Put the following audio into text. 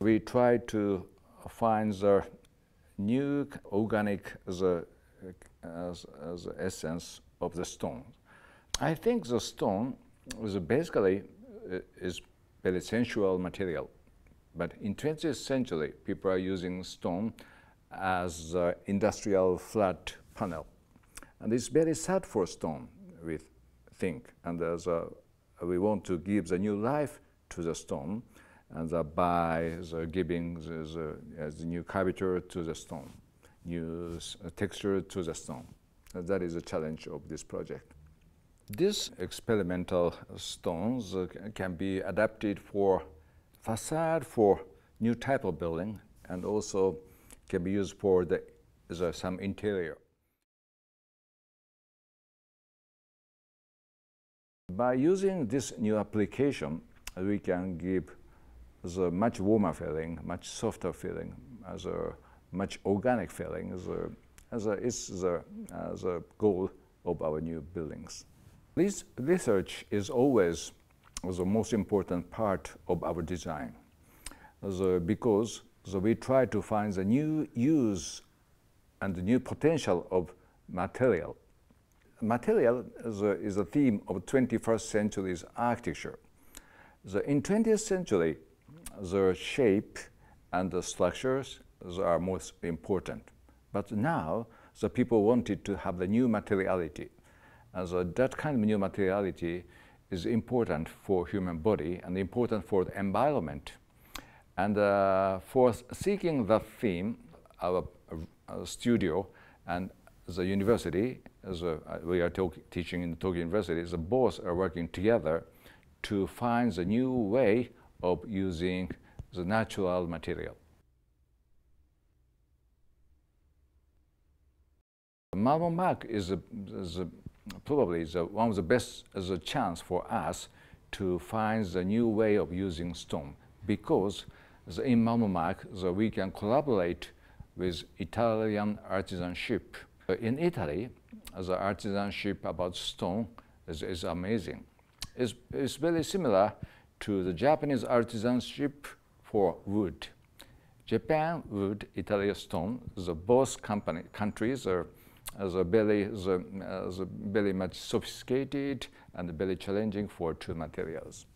we try to find the new organic the essence of the stone. I think the stone was basically is very sensual material, but in 20th century people are using stone as an industrial flat panel, and it's very sad for stone, we think, and as we want to give the new life to the stone, and by the giving the new curvature to the stone, new texture to the stone. And that is a challenge of this project. These experimental stones can be adapted for facade, for new type of building, and also can be used for some interior. By using this new application, we can give the much warmer feeling, much softer feeling, as a much organic feeling, as a goal of our new buildings. This research is always the most important part of our design, because we try to find the new use and the new potential of material. Material is a theme of 21st century's architecture. In 20th century, the shape and the structures are most important. But now, the people wanted to have the new materiality. And so that kind of new materiality is important for human body and important for the environment. And for seeking that theme, our studio and the university, we are teaching in Tokyo University, the both are working together to find the new way of using the natural material. Marmomacc is probably one of the best chance for us to find the new way of using stone, because in Marmomacc we can collaborate with Italian artisanship. In Italy, the artisanship about stone is amazing. It's very similar to the Japanese artisanship for wood. Japan wood, Italy stone, both countries are very much sophisticated and very challenging for two materials.